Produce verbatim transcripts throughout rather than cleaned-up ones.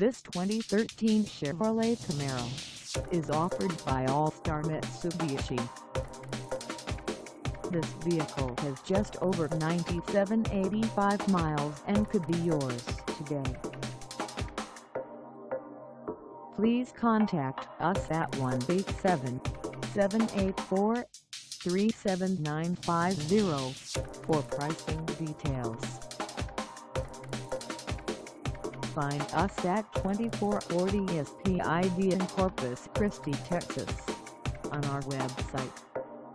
This twenty thirteen Chevrolet Camaro is offered by All-Star Mitsubishi. This vehicle has just over nine thousand seven hundred eighty-five miles and could be yours today. Please contact us at one eight seven, seven eight four, three seven nine five zero for pricing details. Find us at twenty-four forty S P I D in Corpus Christi, Texas, on our website,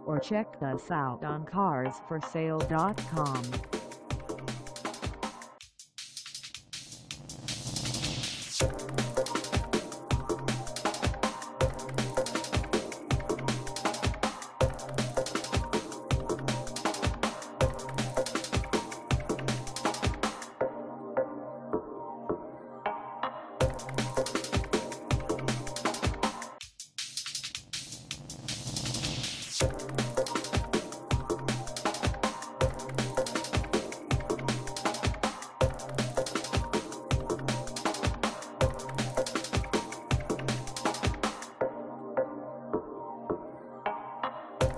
or check us out on cars for sale dot com.